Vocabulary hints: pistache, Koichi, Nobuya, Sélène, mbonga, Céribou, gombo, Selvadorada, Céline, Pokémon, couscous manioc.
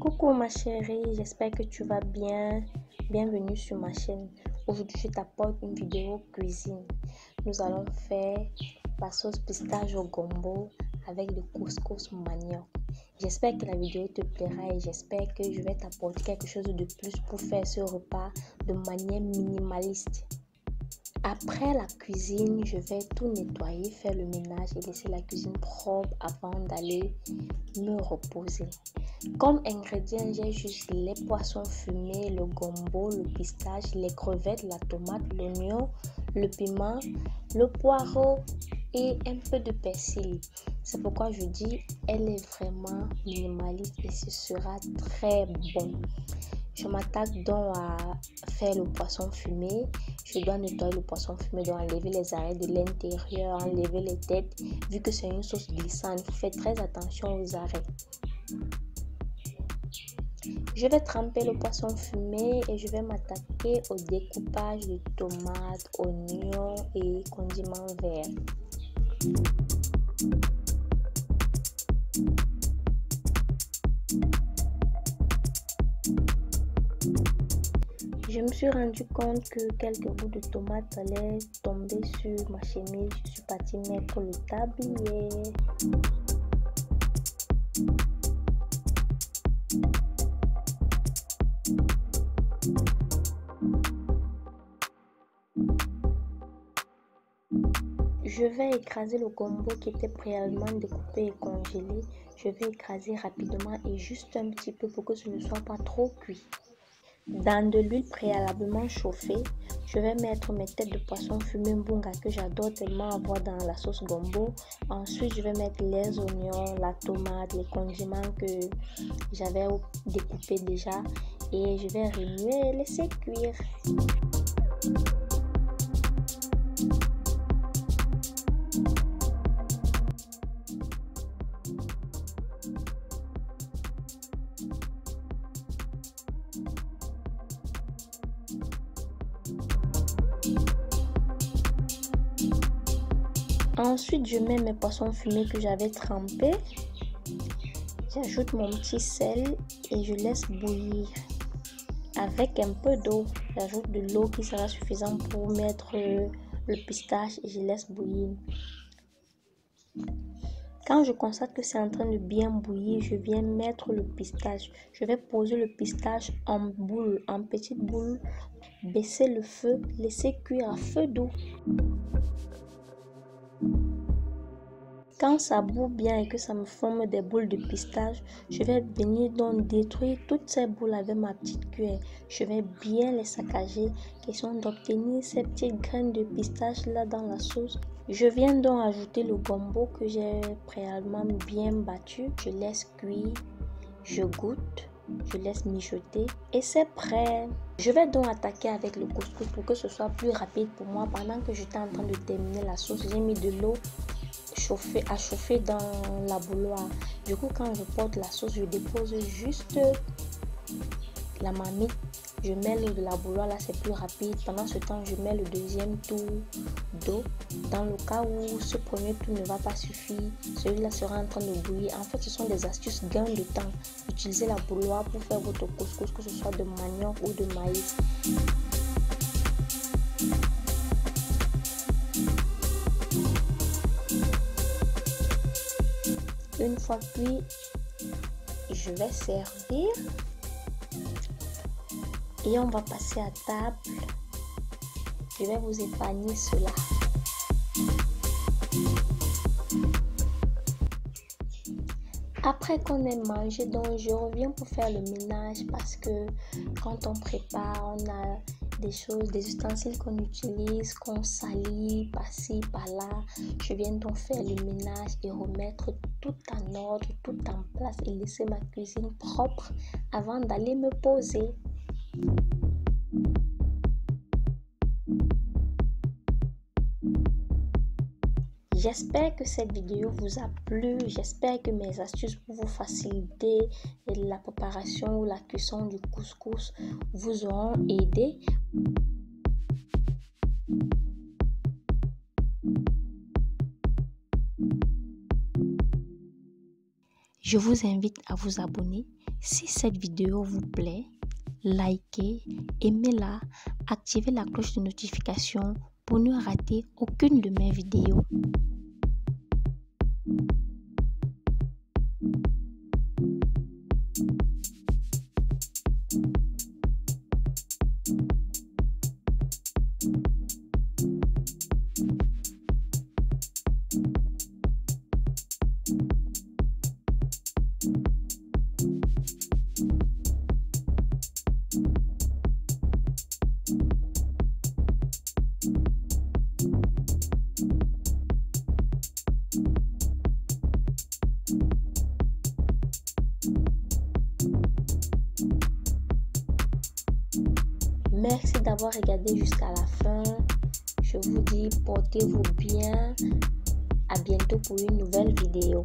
Coucou ma chérie, j'espère que tu vas bien. Bienvenue sur ma chaîne. Aujourd'hui, je t'apporte une vidéo cuisine. Nous allons faire la sauce pistache au gombo avec le couscous manioc. J'espère que la vidéo te plaira et j'espère que je vais t'apporter quelque chose de plus pour faire ce repas de manière minimaliste. Après la cuisine, je vais tout nettoyer, faire le ménage et laisser la cuisine propre avant d'aller me reposer. Comme ingrédients, j'ai juste les poissons fumés, le gombo, le pistache, les crevettes, la tomate, l'oignon, le piment, le poireau et un peu de persil. C'est pourquoi je dis elle est vraiment minimaliste et ce sera très bon. Je m'attaque donc à faire le poisson fumé. Je dois nettoyer le poisson fumé, donc enlever les arêtes de l'intérieur, enlever les têtes. Vu que c'est une sauce glissante, il faut faire très attention aux arêtes. Je vais tremper le poisson fumé et je vais m'attaquer au découpage de tomates, oignons et condiments verts. Je me suis rendu compte que quelques bouts de tomates allaient tomber sur ma chemise. Je suis partie mettre le tablier. Je vais écraser le gombo qui était préalablement découpé et congelé. Je vais écraser rapidement et juste un petit peu pour que ce ne soit pas trop cuit. Dans de l'huile préalablement chauffée, je vais mettre mes têtes de poisson fumé mbonga que j'adore tellement avoir dans la sauce gombo. Ensuite, je vais mettre les oignons, la tomate, les condiments que j'avais découpés déjà et je vais remuer et laisser cuire. Ensuite, je mets mes poissons fumés que j'avais trempés. J'ajoute mon petit sel et je laisse bouillir. Avec un peu d'eau, j'ajoute de l'eau qui sera suffisante pour mettre le pistache et je laisse bouillir. Quand je constate que c'est en train de bien bouillir, je viens mettre le pistache. Je vais poser le pistache en boule, en petite boule, baisser le feu, laisser cuire à feu doux. Quand ça bout bien et que ça me forme des boules de pistache, je vais venir donc détruire toutes ces boules avec ma petite cuillère. Je vais bien les saccager, question d'obtenir ces petites graines de pistache là dans la sauce. Je viens donc ajouter le gombo que j'ai préalablement bien battu. Je laisse cuire, je goûte, je laisse mijoter et c'est prêt. Je vais donc attaquer avec le couscous pour que ce soit plus rapide pour moi. Pendant que j'étais en train de terminer la sauce, j'ai mis de l'eau à chauffer dans la bouilloire. Du coup, quand je porte la sauce, je dépose juste la marmite, je mêle de la bouilloire, là c'est plus rapide. Pendant ce temps, je mets le deuxième tour d'eau dans le cas où ce premier tour ne va pas suffire, celui-là sera en train de bouillir. En fait, ce sont des astuces gain de temps. Utilisez la bouilloire pour faire votre couscous, que ce soit de manioc ou de maïs. Une fois cuit, je vais servir et on va passer à table. Je vais vous épargner cela. Après qu'on ait mangé, donc je reviens pour faire le ménage parce que quand on prépare, on a des choses, des ustensiles qu'on utilise, qu'on salit par-ci, par-là. Je viens donc faire le ménage et remettre tout en ordre, tout en place et laisser ma cuisine propre avant d'aller me poser. J'espère que cette vidéo vous a plu. J'espère que mes astuces pour vous faciliter la préparation ou la cuisson du couscous vous auront aidé. Je vous invite à vous abonner. Si cette vidéo vous plaît, likez, aimez-la, activez la cloche de notification pour ne rater aucune de mes vidéos. Merci d'avoir regardé jusqu'à la fin. Je vous dis, portez-vous bien. À bientôt pour une nouvelle vidéo.